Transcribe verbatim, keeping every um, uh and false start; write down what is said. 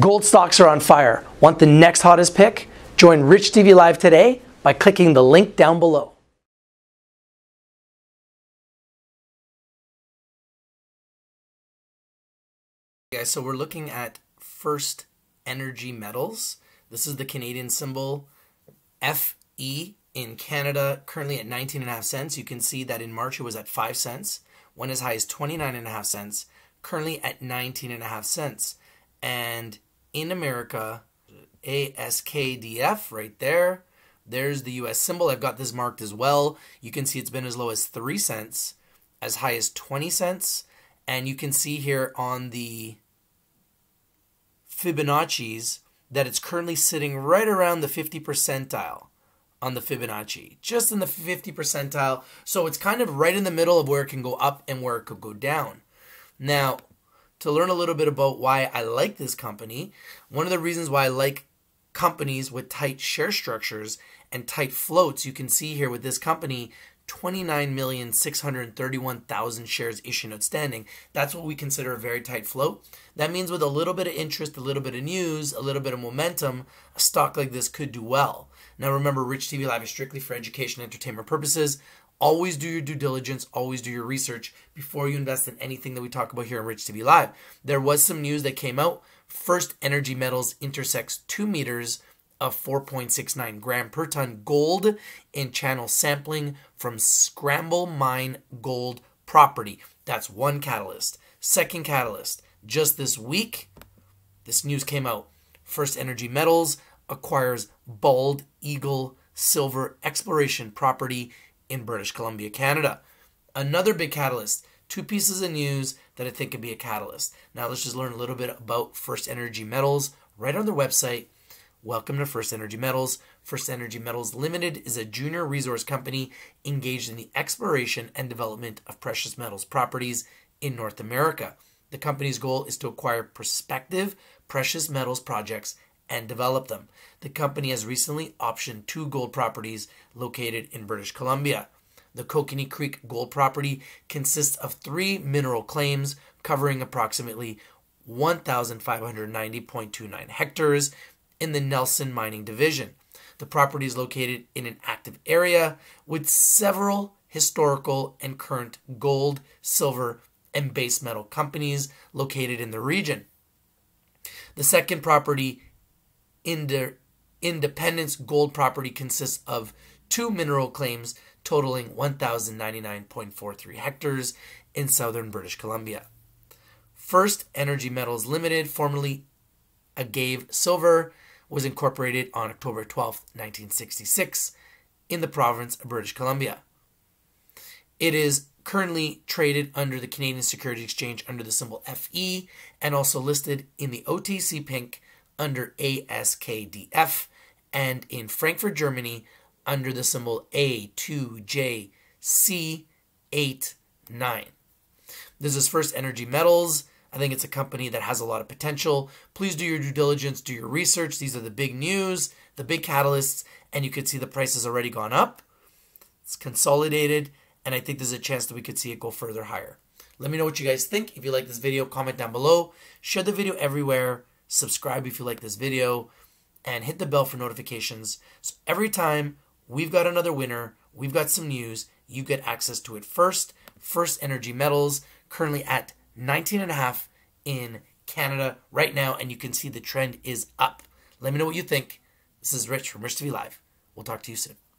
Gold stocks are on fire. Want the next hottest pick? Join Rich T V Live today by clicking the link down below. Guys, so we're looking at First Energy Metals. This is the Canadian symbol F E in Canada, currently at nineteen and a half cents. You can see that in March it was at five cents, went as high as twenty-nine and a half cents, currently at nineteen and a half cents. And in America, A S K D F right there, there's the U S symbol. I've got this marked as well. You can see it's been as low as three cents, as high as twenty cents. And you can see here on the Fibonacci's that it's currently sitting right around the fiftieth percentile on the Fibonacci, just in the fiftieth percentile. So it's kind of right in the middle of where it can go up and where it could go down. Now, to learn a little bit about why I like this company, one of the reasons why I like companies with tight share structures and tight floats, you can see here with this company, twenty-nine million six hundred thirty-one thousand shares issued outstanding. That's what we consider a very tight float. That means with a little bit of interest, a little bit of news, a little bit of momentum, a stock like this could do well. Now remember, Rich T V Live is strictly for education and entertainment purposes. Always do your due diligence, always do your research before you invest in anything that we talk about here on Rich T V Live. There was some news that came out. First Energy Metals intersects two meters of four point six nine gram per ton gold in channel sampling from Scramble Mine gold property. That's one catalyst. Second catalyst, just this week, this news came out. First Energy Metals acquires Bald Eagle Silver Exploration Property in British Columbia, Canada. Another big catalyst, two pieces of news that I think could be a catalyst. Now let's just learn a little bit about First Energy Metals right on their website. Welcome to First Energy Metals. First Energy Metals Limited is a junior resource company engaged in the exploration and development of precious metals properties in North America. The company's goal is to acquire prospective precious metals projects and develop them. The company has recently optioned two gold properties located in British Columbia. The Kokanee Creek gold property consists of three mineral claims covering approximately one thousand five hundred ninety point two nine hectares in the Nelson Mining Division. The property is located in an active area with several historical and current gold, silver, and base metal companies located in the region. The second property, Independence gold property, consists of two mineral claims totaling one thousand ninety-nine point four three hectares in southern British Columbia. First Energy Metals Limited, formerly Agave Silver, was incorporated on October twelfth, nineteen sixty-six in the province of British Columbia. It is currently traded under the Canadian Securities Exchange under the symbol F E and also listed in the O T C Pink under A S K D F and in Frankfurt, Germany under the symbol A two J C eight nine. This is First Energy Metals. I think it's a company that has a lot of potential. Please do your due diligence, do your research. These are the big news, the big catalysts, and you could see the price has already gone up. It's consolidated, and I think there's a chance that we could see it go further higher. Let me know what you guys think. If you like this video, comment down below. Share the video everywhere. Subscribe if you like this video, and hit the bell for notifications. So every time we've got another winner, we've got some news, you get access to it first. First Energy Metals, currently at nineteen and a half in Canada right now, and you can see the trend is up. Let me know what you think. This is Rich from Rich T V Live. We'll talk to you soon.